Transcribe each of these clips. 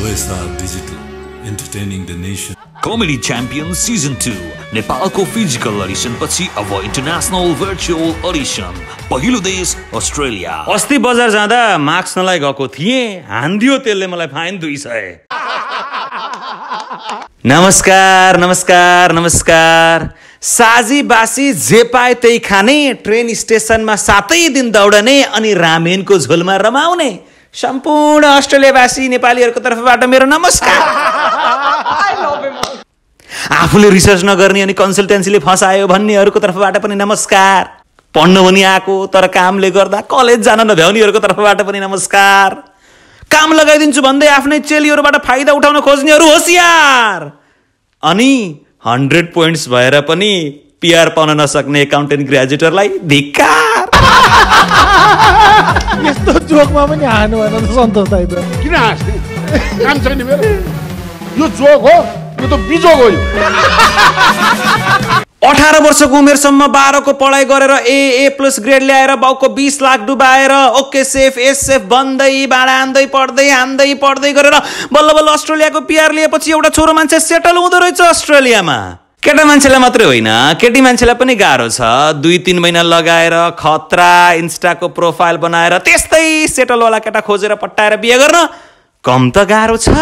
OSRdigital, entertaining the nation. Comedy Champion Season 2 नेपालको physical audition पछि अब इन्टरनेशनल भर्चुअल अडिसन। पहिलो देश अस्ट्रेलिया। अस्ति बजार जाँदा मार्क्स नलाई गएको थिए, हान्दियो त्यसले मलाई फाइन 200। नमस्कार नमस्कार नमस्कार। साजी बासी जे पाए त्यही खाने, ट्रेन स्टेशनमा सातै दिन दौडने अनि रामेनको झोलमा रमाउने सम्पूर्ण अस्ट्रेलियावासी नेपालीहरुको तर्फबाट मेरो नमस्कार। आफूले रिसर्च नगर्ने अनि कन्सल्टेन्सीले फसायो भन्नेहरुको तर्फबाट पनि नमस्कार। पढ्न भनी आको तर कामले गर्दा कलेज जान नभ्याउनेहरुको तर्फबाट पनि नमस्कार। काम लगाइदिन्छु भन्दै आफ्नै चेलीहरुबाट फाइदा उठाउन खोज्नेहरु होशियार। अनि 100 पोइन्ट्स भएर पनि पीआर पाउन नसक्ने एकाउन्टेन्ट ग्रेजुएटहरुलाई धिक्कार। यस्तो जोकमा पनि हानु भएन त सन्तोष दाइ त। किन हाँस्ने? काम छैन मेरो। यो जोक हो, यो त बिजोक हो यो। 18 वर्षको उमेरसम्म 12 को पढाइ गरेर A+ ग्रेड ल्याएर बाउको 20 लाख डुबाएर ओके सेफ एस सेफ बन्दै बाडान्दै पढ्दै आन्दै पढ्दै गरेर बल्ल बल्ल अस्ट्रेलियाको पीआर लिएपछि एउटा छोरो मान्छे सेटल हुँदो रहेछ अस्ट्रेलियामा। केटा मान्छेलाई मात्रै होइन, केटी मान्छेलाई पनि गाह्रो छ। 2-3 महिना लगाएर खतरा इन्स्टाको प्रोफाइल बनाएर त्यस्तै सेटल वाला केटा खोजेर पट्टाएर बिहे गर्न कम त गाह्रो छ।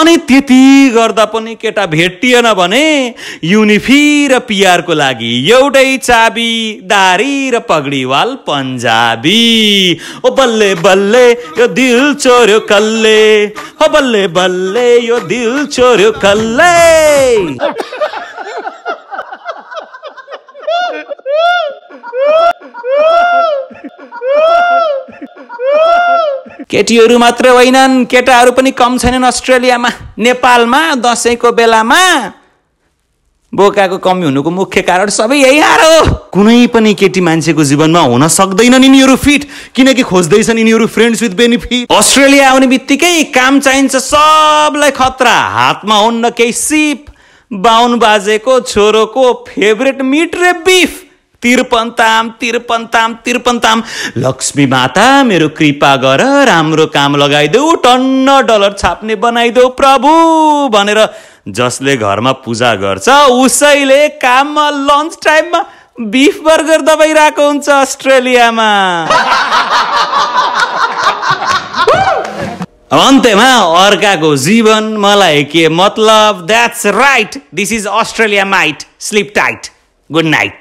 अनि त्यति गर्दा पनि केटा भेटिएन भने युनिफी र पीआर को लागि एउटै चाबी, दारी र पगडीवाल पन्जाबी। ओ बल्ले बल्ले यो दिल चोर्यो कल्ले, हो बल्ले बल्ले यो दिल चोर्यो कल्ले। केटीहरु मात्र होइनन्, केटाहरु पनि कम छैनन् अस्ट्रेलियामा। नेपालमा दशैंको बेलामा बोकाको कमी हुनुको मुख्य कारण सबै यही हारो। कुनै पनि केटी मान्छेको जीवनमा हुन सक्दैनन् यिनीहरु फिट, किनकि खोज्दैछन् यिनीहरु फ्रेन्ड्स विथ बेनिफिट। अस्ट्रेलिया आउने बित्तिकै काम चाहिन्छ सबलाई, खतरा हातमा हुन्न केही सिप। 52 बाजेको छोरोको फेभरेट मिट रे बीफ, तिरपन्ताम तिरपन्ताम तिरपन्ताम। लक्ष्मी माता मेरो कृपा गर, राम्रो काम लगाइदेऊ, टन्न डलर छाप्ने बनाइदेऊ प्रभु भनेर जसले घरमा पूजा गर्छ उसैले काममा लन्च टाइममा बीफ बर्गर दबाइरहेको हुन्छ अस्ट्रेलियामा। अन्त्यमा अर्काको जीवन मलाई के मतलब। That's right, this is Australia mate. Sleep tight, good night.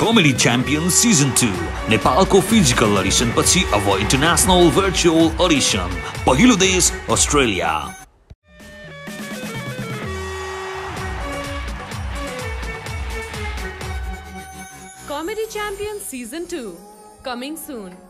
Comedy champion season 2 नेपालको फिजिकल अडिसन पछि अब इन्टरनेशनल भर्चुअल अडिसन। पहिलो देश Australia. Comedy champion season 2 coming soon.